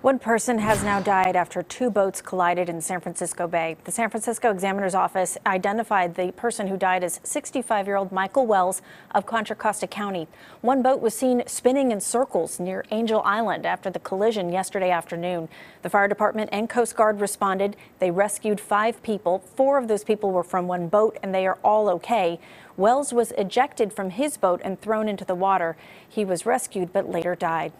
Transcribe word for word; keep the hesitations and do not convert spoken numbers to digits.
One person has now died after two boats collided in San Francisco Bay. The San Francisco Examiner's Office identified the person who died as sixty-five-year-old Michael Wells of Contra Costa County. One boat was seen spinning in circles near Angel Island after the collision yesterday afternoon. The fire department and Coast Guard responded. They rescued five people. Four of those people were from one boat, and they are all okay. Wells was ejected from his boat and thrown into the water. He was rescued but later died.